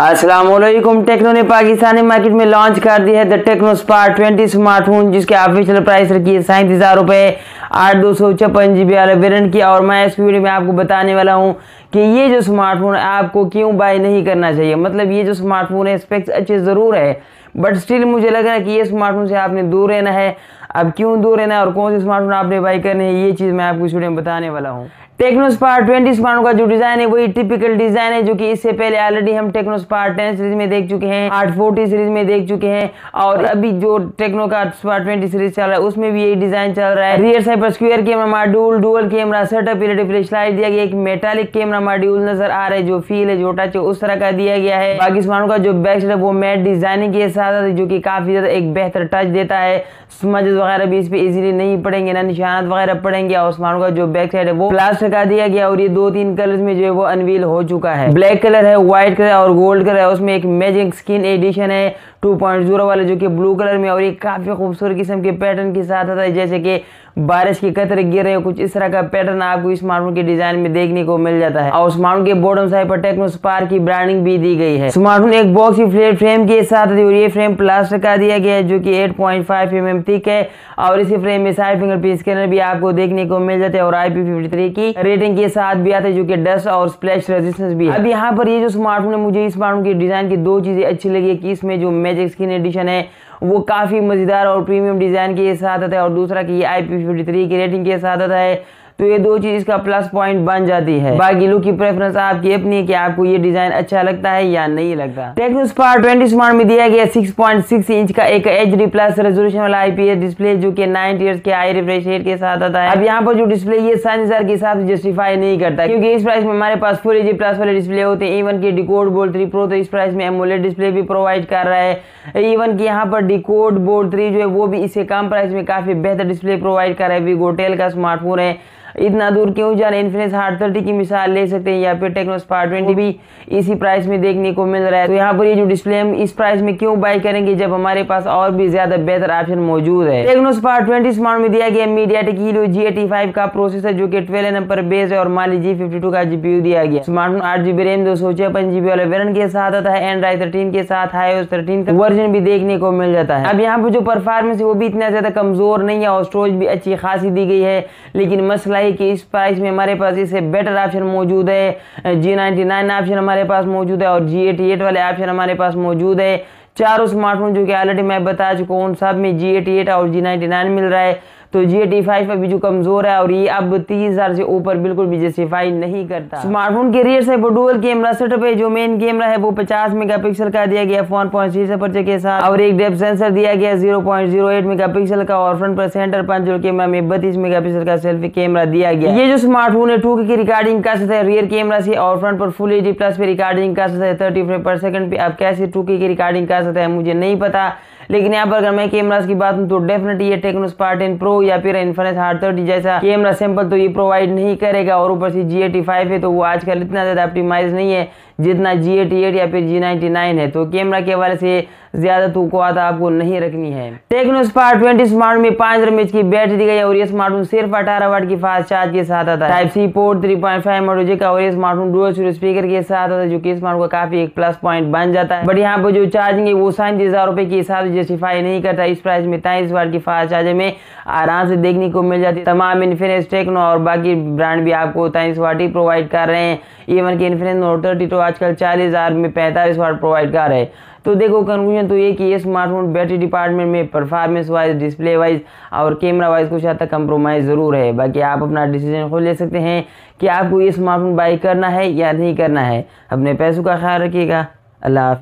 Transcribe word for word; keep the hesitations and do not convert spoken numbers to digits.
अस्सलामुअलैकुम। टेक्नो ने पाकिस्तानी मार्केट में लॉन्च कर दी है the Tecno Spark twenty smartphone, जिसके ऑफिशियल प्राइस रखी है सैंतीस हज़ार रुपये आठ दो सौ छप्पन जी बी वाले वेरिएंट की। और मैं इस वीडियो में आपको बताने वाला हूं कि ये जो स्मार्टफोन है आपको क्यों बाय नहीं करना चाहिए। मतलब ये जो स्मार्टफोन है स्पेक्स अच्छे ज़रूर है, बट स्टिल मुझे लग रहा है कि ये स्मार्टफोन से आपने दूर रहना है। अब क्यों दूर रहना है और कौन से स्मार्टफोन आपने बाय करने हैं, ये चीज़ मैं आपको इस वीडियो में बताने वाला हूँ। टेक्नो स्पार्क ट्वेंटी स्मार्टफोन का जो डिज़ाइन है वही टिपिकल डिज़ाइन है जो कि इससे पहले ऑलरेडी हम टेक्नो स्पार्क टेन सीरीज में देख चुके हैं, आठ सौ चालीस सीरीज में देख चुके हैं, और अभी जो टेक्नो का स्पार्क ट्वेंटी सीरीज चल रहा है उसमें भी यही डिज़ाइन चल रहा है। रियर साइड पर square camera module, dual camera setup, LED flashlight दिया गया, एक मेटालिक कैमरा मॉड्यूल नजर आ रहा है, जो फील है जो टच है उस तरह का दिया गया है। बाकी स्मार्टफोन का जो बैक साइड है वो मैट डिजाइनिंग के साथ है जो कि काफ़ी ज़्यादा एक बेहतर टच देता है। स्मजेस वगैरह भी इस पर ईजिली नहीं पड़ेंगे, ना निशानात वगैरह पड़ेंगे। और स्मार्टफोन का जो बैक साइड है वो प्लास्टिक का दिया गया और ये दो तीन कलर्स में जो है वो अनवील हो चुका है। ब्लैक कलर है, व्हाइट कलर और गोल्ड कलर है। उसमें एक मैजिक स्किन एडिशन है टू पॉइंट ज़ीरो वाला जो कि ब्लू कलर में, और ये काफ़ी खूबसूरत किस्म के पैटर्न के साथ आता है, जैसे कि बारिश के कतरे गिर रहे हो, कुछ इस तरह का पैटर्न आपको इस स्मार्टफोन के डिजाइन में देखने को मिल जाता है। और स्मार्टफोन के बॉटम साइड पर टेक्नो स्पार्क की ब्रांडिंग भी दी गई है। स्मार्टफोन एक बॉक्स की फ्लेट फ्रेम के साथ है और ये फ्रेम प्लास्टिक का दिया गया है जो कि eight point five M M thick है, और इसी फ्रेम में साइड फिंगरप्रिंट स्कैनर भी आपको देखने को मिल जाता है और आई पी फिफ्टी थ्री की रेटिंग के साथ भी आता है जो कि डस्ट और स्प्लैश रेजिस्टेंस भी है। अब यहाँ पर ये जो स्मार्टफोन है, मुझे इस स्मार्टफोन के डिजाइन की दो चीजें अच्छी लगी कि इसमें जो मैजिक स्किन एडिशन है वो काफ़ी मज़ेदार और प्रीमियम डिज़ाइन के साथ आता है, और दूसरा कि ये आई पी फिफ्टी थ्री की रेटिंग के साथ आता है, तो ये दो चीज़ इसका प्लस पॉइंट बन जाती है। बाकी लुक की प्रेफरेंस आपकी अपनी है कि आपको ये डिज़ाइन अच्छा लगता है या नहीं लगता। टेक्नो स्पार्क ट्वेंटी स्मार्ट में दिया गया सिक्स पॉइंट सिक्स इंच का एक एच डी प्लस रेजोल्यूशन वाला आईपीएस डिस्प्ले जो कि नाइनटी हर्ट्ज के आई रिफ्रेश रेट के साथ आता है। अब यहाँ पर जो डिस्प्ले ये साइज़ के हिसाब से जस्टिफाई नहीं करता, क्योंकि इस प्राइस में हमारे पास फुल एच डी प्लस वाले डिस्प्ले होते हैं। इवन की डिकोड बोर्ड थ्री प्रो तो इस प्राइस में एमोलेड डिस्प्ले भी प्रोवाइड कर रहा है। इवन की यहाँ पर डिकोड बोर्ड थ्री जो है वो भी इससे कम प्राइस में काफ़ी बेहतर डिस्प्ले प्रोवाइड कर रहा है। विगोटेल का स्मार्टफोन है, इतना दूर क्यों जाना, इन्फिनिक्स हार्ड थर्टी की मिसाल ले सकते हैं, या फिर टेक्नो स्पार्क ट्वेंटी भी इसी प्राइस में देखने को मिल रहा है। तो यहाँ पर ये जो डिस्प्ले हम इस प्राइस में क्यों बाय करेंगे जब हमारे पास और भी ज्यादा बेहतर ऑप्शन मौजूद है। टेक्नो स्पार्क ट्वेंटी स्मार्ट में दिया गया MediaTek Helio G eighty का प्रोसेसर जो कि ट्वेल्व नंबर बेस है, और माली जी फिफ्टी टू का जीपीयू दिया गया। स्मार्टफोन आठ जीबी रैम दो सौ छप्पन जीबी वाले वेरिएंट के साथ आता है। एंड्राइड थर्टीन के साथ हाईओएस थर्टीन का वर्जन भी देखने को मिल जाता है। अब यहाँ पर जो परफॉर्मेंस है वो भी इतना ज्यादा कमजोर नहीं है, और स्टोरेज भी अच्छी खासी दी गई है। लेकिन मसला कि इस प्राइस में हमारे पास इससे बेटर ऑप्शन मौजूद है। जी नाइन्टी नाइन ऑप्शन हमारे पास मौजूद है और जी एटी एट वाले ऑप्शन हमारे पास मौजूद है। चारों स्मार्टफोन जो कि ऑलरेडी मैं बता चुका हूँ उन सब में जी एटी एट और जी नाइन्टी नाइन मिल रहा है, तो जी एटी फाइव अभी जो कमजोर है और ये अब तीस हजार से ऊपर बिल्कुल भी जस्टिफाई नहीं करता। स्मार्टफोन के रियर से डुअल कैमरा सेटअप है, जो मेन कैमरा है वो पचास मेगापिक्सल का दिया गया फोन पॉइंट सी पर्चे के साथ, और एक डेप्थ सेंसर दिया गया zero point zero eight megapixel का, और फ्रंट पर सेंटर पंच कैमरा में बत्तीस मेगापिक्सल का सेल्फी कैमरा दिया गया। ये जो स्मार्टफोन है टू के की रिकॉर्डिंग कर सकता है रियर कैमरा से, और फ्रंट पर फुल एच डी प्लस पे रिकॉर्डिंग कर सकता है थर्टी फ्रेम पर सेकंड पे। आप कैसे टू के की रिकॉर्डिंग कर सकता है मुझे नहीं पता, लेकिन यहाँ पर अगर मैं कैमरास की बात हूँ तो डेफिनेटली ये टेक्नो स्पार्क टेन प्रो या फिर इन्फिनिक्स हार्ड थर्टी जैसा कैमरा सैंपल तो ये प्रोवाइड नहीं करेगा। और ऊपर से जी एटी फाइव है तो वो आजकल इतना ज़्यादा ऑप्टिमाइज नहीं है जितना जी एटी एट या फिर जी नाइन्टी नाइन है, तो कैमरा के हवाले से ज़्यादा तवक्कुआत आपको नहीं रखनी है। टेक्नो स्पार्क ट्वेंटी स्मार्ट में पाँच हज़ार एमएच की बैटरी दी गई है, और ये स्मार्टफोन सिर्फ अठारह वाट की फास्ट चार्ज के साथ आता है। Type C port three point five model का, और ये स्मार्टफोन डुअल स्टीरियो स्पीकर के साथ आता है जो कि स्मार्टफोन का काफ़ी एक प्लस पॉइंट बन जाता है। बट यहाँ पर जो चार्जिंग है वो सैंतीस हज़ार रुपये के हिसाब से जस्टिफाई नहीं करता। इस प्राइस में तेईस वाट की फास्ट चार्जर में आराम से देखने को मिल जाती है। तमाम इन्फिनिक्स, टेक्नो और बाकी ब्रांड भी आपको तेईस वाट ही प्रोवाइड कर रहे हैं। इवन के इन्फिनिक्स नोट थर्टी टू आजकल चालीस हज़ार में पैंतालीस वाट प्रोवाइड कर रहे हैं। तो देखो कंक्लूजन तो ये कि ये स्मार्टफोन बैटरी डिपार्टमेंट में परफॉर्मेंस वाइज, डिस्प्ले वाइज और कैमरा वाइज कुछ हद तक कम्प्रोमाइज़ ज़रूर है। बाकी आप अपना डिसीजन खुद ले सकते हैं कि आपको ये स्मार्टफोन बाय करना है या नहीं करना है। अपने पैसों का ख्याल रखिएगा। अल्लाह।